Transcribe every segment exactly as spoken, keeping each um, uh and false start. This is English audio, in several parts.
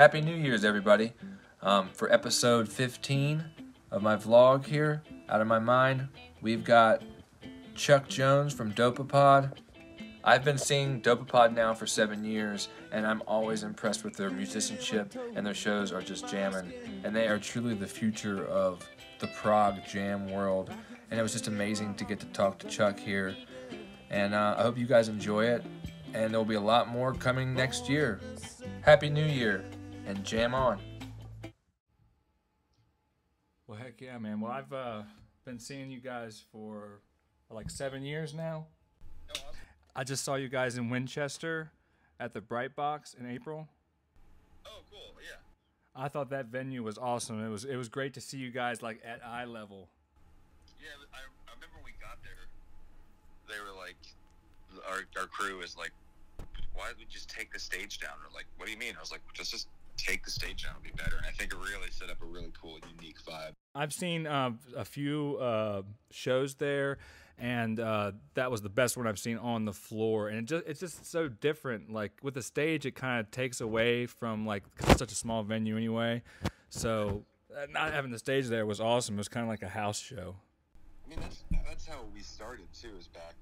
Happy New Year's, everybody. Um, for episode fifteen of my vlog here, Out of My Mind, we've got Chuck Jones from Dopapod. I've been seeing Dopapod now for seven years, and I'm always impressed with their musicianship, and their shows are just jamming. And they are truly the future of the prog jam world. And it was just amazing to get to talk to Chuck here. And uh, I hope you guys enjoy it. And there'll be a lot more coming next year. Happy New Year, and jam on. Well, heck yeah, man. Well, I've uh, been seeing you guys for like seven years now. I just saw you guys in Winchester at the Bright Box in April. Oh, cool, yeah. I thought that venue was awesome. It was it was great to see you guys like at eye level. Yeah, I, I remember when we got there, they were like, our our crew was like, why did we just take the stage down? Or like, what do you mean? I was like, just just take the stage down, it'll be better. And I think it really set up a really cool, unique vibe. I've seen uh, a few uh, shows there, and uh, that was the best one I've seen on the floor. And it just, it's just so different. Like with the stage, it kind of takes away from like such a small venue anyway. So not having the stage there was awesome. It was kind of like a house show. I mean, that's, that's how we started too, is back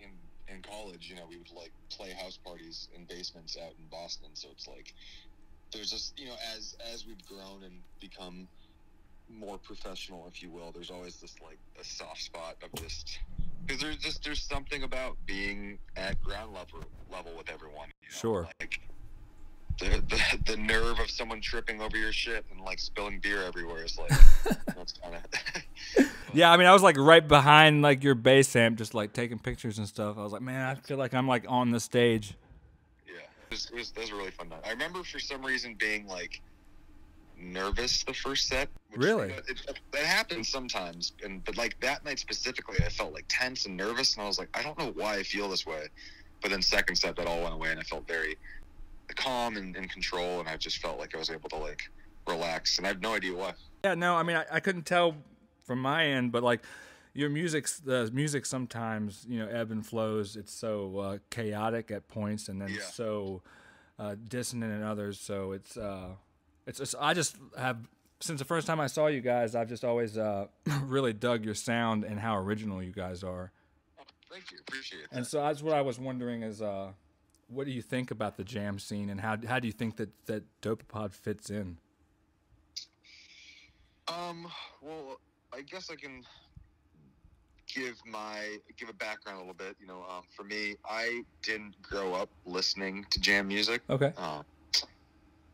in, in college, you know, we would like play house parties in basements out in Boston. So it's like, there's just, you know, as, as we've grown and become more professional, if you will, there's always this like a soft spot of just, because there's just, there's something about being at ground level level with everyone. You know? Sure. Like the, the, the nerve of someone tripping over your shit and like spilling beer everywhere is like, that's kind of. Yeah, I mean, I was like right behind like your bass amp, just like taking pictures and stuff. I was like, man, I feel like I'm like on the stage. Yeah, it was, it was, that was a really fun night. I remember for some reason being like nervous the first set. Which, really? You know, it, it, that happens sometimes, and but like that night specifically, I felt like tense and nervous, and I was like, I don't know why I feel this way. But then second set, that all went away, and I felt very calm and in control, and I just felt like I was able to like relax, and I have no idea why. Yeah, no, I mean, I, I couldn't tell from my end, but like your music, the music sometimes, you know, ebb and flows. It's so uh, chaotic at points, and then yeah. so uh, dissonant in others. So it's, uh, it's, it's, I just have, since the first time I saw you guys, I've just always uh, really dug your sound and how original you guys are. Oh, thank you, appreciate that. And so that's what I was wondering is, uh, what do you think about the jam scene, and how how do you think that that Dopapod fits in? Um, well, I guess I can give my give a background a little bit. You know, um, for me, I didn't grow up listening to jam music. Okay. Um,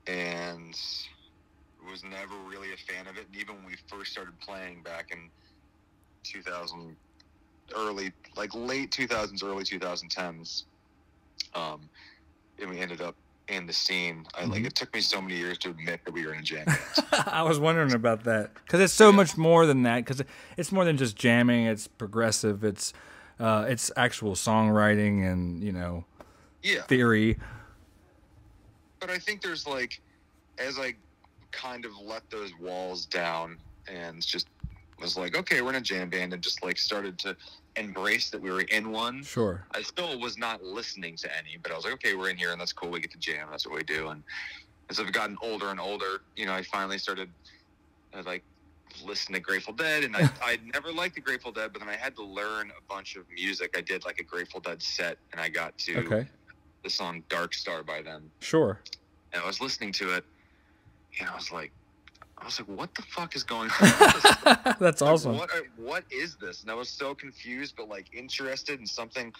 and was never really a fan of it. And even when we first started playing back in two thousand, early like late two thousands, early twenty tens, um, and we ended up in the scene. I like it took me so many years to admit that we were in a jam band. I was wondering about that, because it's so yeah. much more than that. Because it's more than just jamming. It's progressive. It's uh, it's actual songwriting and, you know, yeah. theory. But I think there's like, as I kind of let those walls down and just was like, okay, we're in a jam band, and just like started to embrace that we were in one. Sure. I still was not listening to any, but I was like, okay, we're in here, and that's cool. We get to jam. That's what we do. And as I've gotten older and older, you know, I finally started uh, like listening to Grateful Dead, and I I never liked the Grateful Dead, but then I had to learn a bunch of music. I did like a Grateful Dead set, and I got to okay. the song Dark Star by them. Sure. And I was listening to it, and I was like, I was like, what the fuck is going on? That's like, awesome. What, are, what is this? And I was so confused, but like interested, and something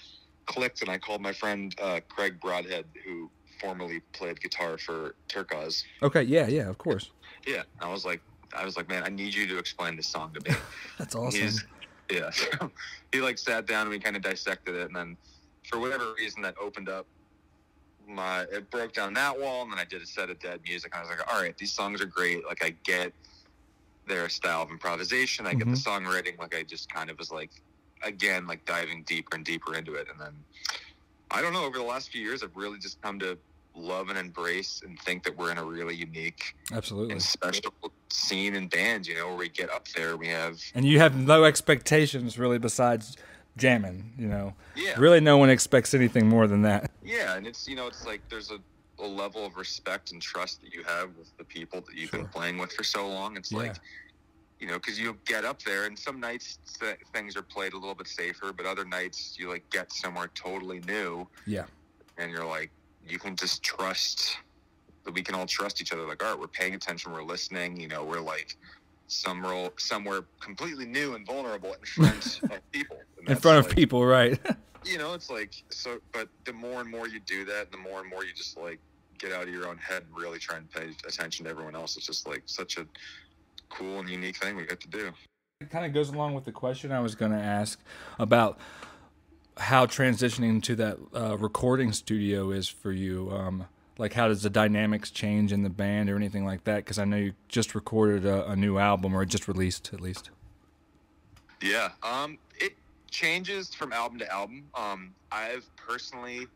clicked. And I called my friend uh, Craig Broadhead, who formerly played guitar for Turquoise. Okay, yeah, yeah, of course. Yeah, I was like, I was like, man, I need you to explain this song to me. That's awesome. He's, yeah, so he like sat down and we kind of dissected it, and then for whatever reason that opened up. My it broke down that wall, and then I did a set of Dead music, and I was like, all right, these songs are great. Like, I get their style of improvisation, I mm-hmm. get the songwriting. Like, I just kind of was like, again, like diving deeper and deeper into it. And then I don't know, over the last few years I've really just come to love and embrace and think that we're in a really unique, absolutely, and special scene and band, you know, where we get up there, we have, and you have no expectations really besides jamming, you know. Yeah, really no one expects anything more than that. Yeah, and it's, you know, it's like there's a a level of respect and trust that you have with the people that you've sure. been playing with for so long. It's yeah. like, you know, because you get up there, and some nights things are played a little bit safer, but other nights you, like, get somewhere totally new. Yeah. And you're like, you can just trust that we can all trust each other. Like, all right, we're paying attention, we're listening, you know, we're, like, some role, somewhere completely new and vulnerable in front of people. In front of like, people, right. You know, it's like, so, but the more and more you do that, the more and more you just, like, get out of your own head and really try and pay attention to everyone else. It's just, like, such a cool and unique thing we get to do. It kind of goes along with the question I was going to ask about how transitioning to that uh, recording studio is for you. Um, like, how does the dynamics change in the band or anything like that? Because I know you just recorded a, a new album, or just released at least. Yeah, um, it changes from album to album. Um, I've personally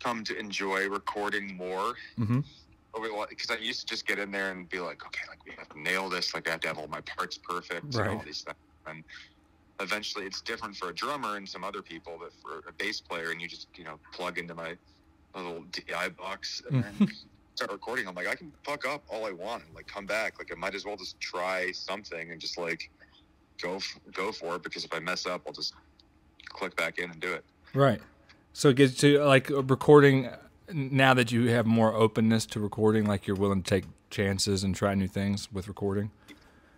come to enjoy recording more. Mm-hmm. Because I used to just get in there and be like, okay, like, we have to nail this. Like, I have to have all my parts perfect right. and all these things. And eventually it's different for a drummer and some other people, but for a bass player, and you just, you know, plug into my little D I box and then start recording. I'm like, I can fuck up all I want and, like, come back. Like, I might as well just try something and just, like, go, f- go for it, because if I mess up, I'll just click back in and do it. Right. So it gets to, like, recording... Now that you have more openness to recording, like, you're willing to take chances and try new things with recording?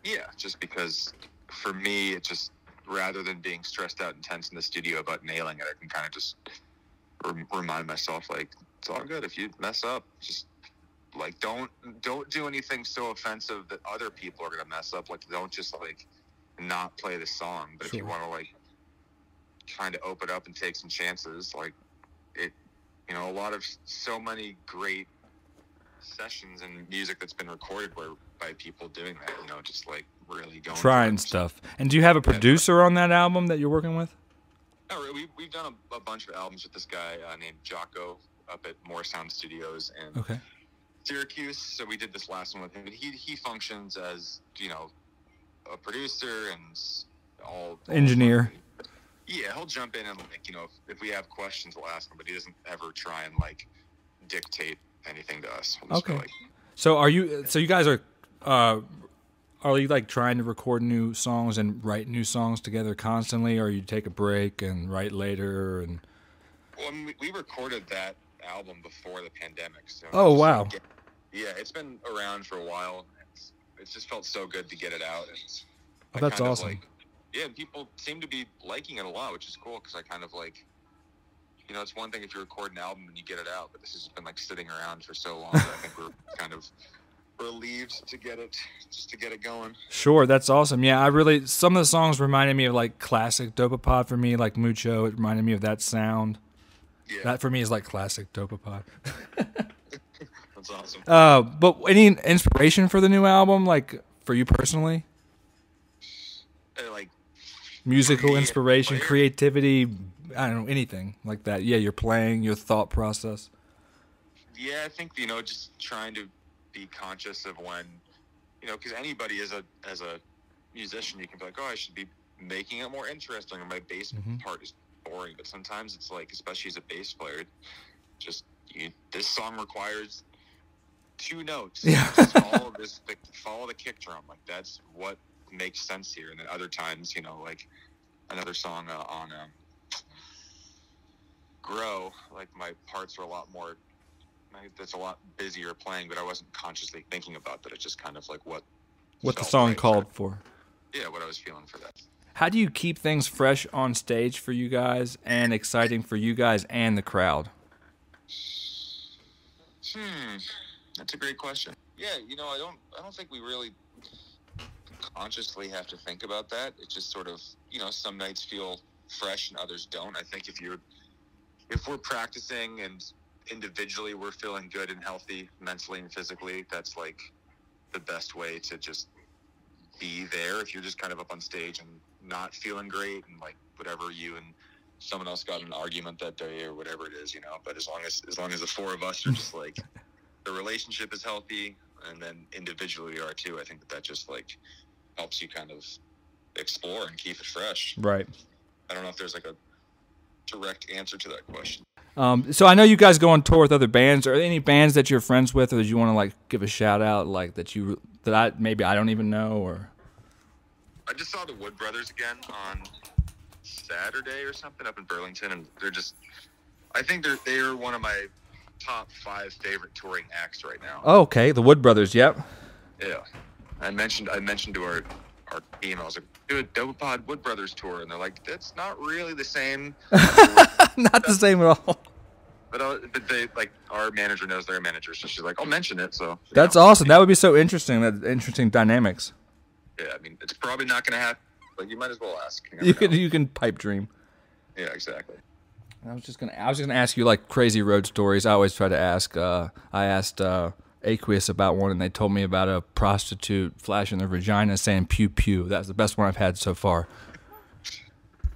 Yeah, just because for me, it just, rather than being stressed out and tense in the studio about nailing it, I can kind of just rem- remind myself, like, it's all good if you mess up. Just, like, don't don't do anything so offensive that other people are going to mess up. Like, don't just, like, not play the song. But sure. if you want to, like, kind of open up and take some chances, like, it... You know, a lot of so many great sessions and music that's been recorded were by people doing that, you know, just like really going. Trying stuff. And do you have a producer yeah. on that album that you're working with? No, really. We've, we've done a, a bunch of albums with this guy uh, named Jocko up at Moore Sound Studios in okay. Syracuse. So we did this last one with him. And he, he functions as, you know, a producer and all. Engineer. All Yeah, he'll jump in and, like, you know, if, if we have questions, we'll ask him, but he doesn't ever try and, like, dictate anything to us. We'll okay. Go, like, so are you, so you guys are, uh, are you, like, trying to record new songs and write new songs together constantly, or you take a break and write later? And Well, I mean, we, we recorded that album before the pandemic. So oh, wow. Like, yeah, it's been around for a while. It's, it's just felt so good to get it out. And oh, that's kind awesome. Of, like, yeah, people seem to be liking it a lot, which is cool, because I kind of, like, you know, it's one thing if you record an album and you get it out, but this has been, like, sitting around for so long that I think we're kind of relieved to get it, just to get it going. Sure, that's awesome. Yeah, I really, some of the songs reminded me of, like, classic Dopapod for me, like Mucho. It reminded me of that sound. Yeah. That for me is, like, classic Dopapod. That's awesome. Uh, but any inspiration for the new album, like, for you personally? Uh, like, musical inspiration, creativity, I don't know, anything like that. Yeah, you're playing, your thought process. Yeah, I think, you know, just trying to be conscious of when, you know, because anybody as a as a musician, you can be like, oh, I should be making it more interesting, or my bass mm-hmm. part is boring. But sometimes it's like, especially as a bass player, just you, this song requires two notes. Yeah. Just follow this, follow the kick drum. Like, that's what makes sense here. And then other times, you know, like another song uh, on um, Grow, like my parts were a lot more, that's a lot busier playing, but I wasn't consciously thinking about that. It's just kind of like what what the song right called for. for yeah what I was feeling for that. How do you keep things fresh on stage for you guys and exciting for you guys and the crowd? Hmm that's a great question. Yeah, you know, I don't I don't think we really consciously have to think about that. It just sort of, you know, some nights feel fresh and others don't. I think if you're if we're practicing and individually we're feeling good and healthy mentally and physically, that's like the best way to just be there. If you're just kind of up on stage and not feeling great and like whatever, you and someone else got in an argument that day or whatever it is, you know, but as long as as long as the four of us are just like the relationship is healthy, and then individually we are too, I think that that just like helps you kind of explore and keep it fresh. Right. I don't know if there's like a direct answer to that question. Um, so I know you guys go on tour with other bands. Are there any bands that you're friends with, or that you want to like give a shout out, like that you that I maybe I don't even know? Or I just saw the Wood Brothers again on Saturday or something up in Burlington, and they're just I think they're they're one of my top five favorite touring acts right now. Oh, okay, the Wood Brothers. Yep. Yeah, I mentioned I mentioned to our our team, I was like, do a Dopapod Wood Brothers tour, and they're like, that's not really the same. Not the same at all. But, uh, but they like our manager knows their manager, so she's like, I'll mention it. So that's know. awesome. That would be so interesting. That interesting dynamics. Yeah, I mean, it's probably not going to happen, but you might as well ask. You, you can know. you can pipe dream. Yeah, exactly. I was just gonna I was just gonna ask you like crazy road stories. I always try to ask. Uh, I asked uh, Aqueous about one, and they told me about a prostitute flashing their vagina saying "pew pew." That's the best one I've had so far.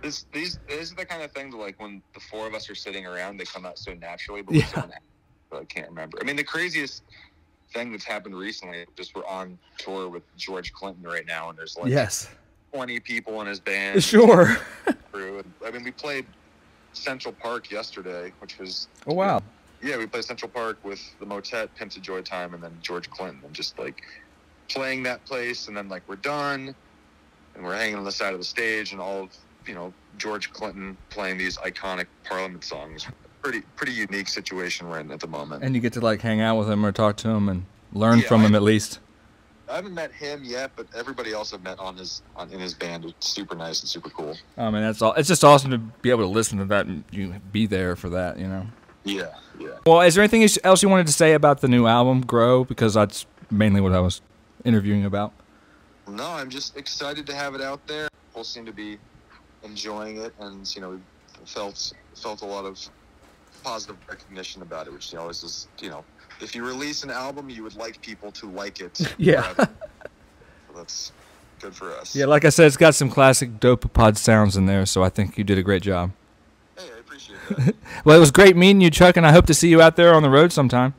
This, these, these are the kind of things like when the four of us are sitting around, they come out so naturally, but yeah. someone, I can't remember. I mean, the craziest thing that's happened recently, just we're on tour with George Clinton right now, and there's like yes. twenty people in his band. Sure. I mean, we played Central Park yesterday, which was oh wow. You know, yeah, we played Central Park with the Motet, Pimps of Joytime, and then George Clinton, and just like playing that place, and then like we're done, and we're hanging on the side of the stage, and all of you know, George Clinton playing these iconic Parliament songs. Pretty pretty unique situation we're in at the moment. And you get to, like, hang out with him or talk to him and learn yeah, from I him at least. I haven't met him yet, but everybody else I've met on his, on, in his band was super nice and super cool. I mean, that's all. It's just awesome to be able to listen to that and you be there for that, you know? Yeah, yeah. Well, is there anything else you wanted to say about the new album, Grow? Because that's mainly what I was interviewing about. No, I'm just excited to have it out there. People seem to be enjoying it, and you know, we felt felt a lot of positive recognition about it, which you know, always is, you know, if you release an album, you would like people to like it. Yeah. So that's good for us. Yeah, like I said, it's got some classic Dopapod sounds in there, so I think you did a great job. Hey, I appreciate that. Well, it was great meeting you, Chuck, and I hope to see you out there on the road sometime.